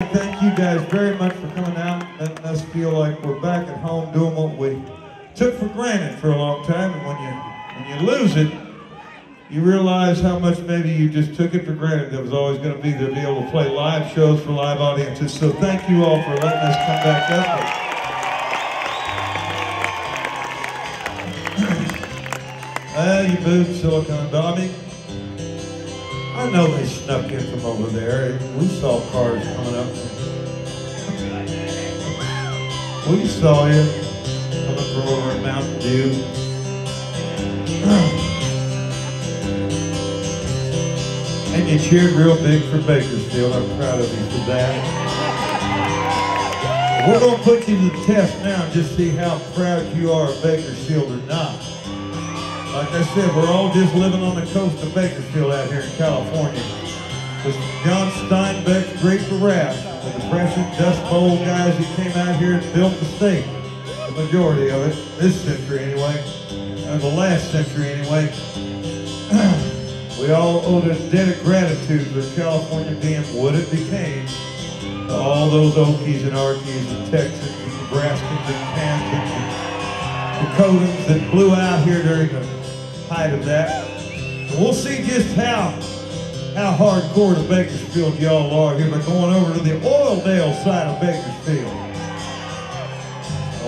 Thank you guys very much for coming out and letting us feel like we're back at home doing what we took for granted for a long time. And when you lose it, you realize how much maybe you just took it for granted that was always going to be there to be able to play live shows for live audiences. So thank you all for letting us come back up. You booed Silicon Valley. I know they snuck in from over there. We saw cars coming up. We saw you coming from over in Mountain Dew. And you cheered real big for Bakersfield. I'm proud of you for that. We're going to put you to the test now and just see how proud you are of Bakersfield or not. Like I said, we're all just living on the coast of Bakersfield out here in California. Because John Steinbeck's great rap, the Depression, Dust Bowl guys who came out here and built the state, the majority of it, this century anyway, and the last century anyway, we all owe this debt of gratitude for California being what it became to all those Okies and Arkies and Texans and Nebraskans and Kansans and Dakotans that blew out here during the height of that. And we'll see just how hardcore to Bakersfield y'all are here by going over to the Oildale side of Bakersfield.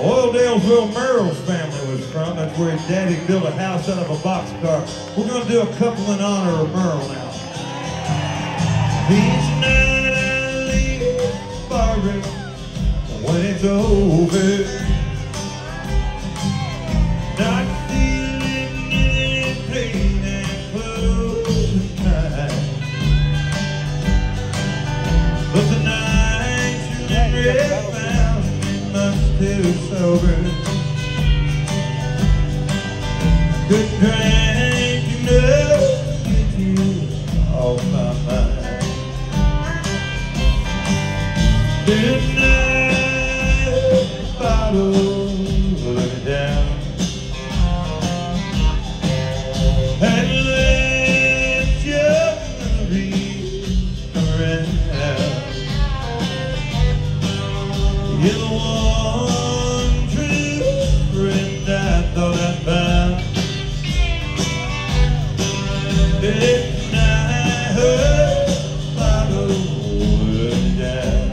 Oildale's where Merle's family was from. That's where his daddy built a house out of a boxcar. We're going to do a couple in honor of Merle now. These nights are when it's over. Still sober. Good drink, you know, get you off my mind. Good night, bottle, look it down. And let your memories come around. You're the one. If I heard bottle would down.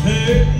Hey.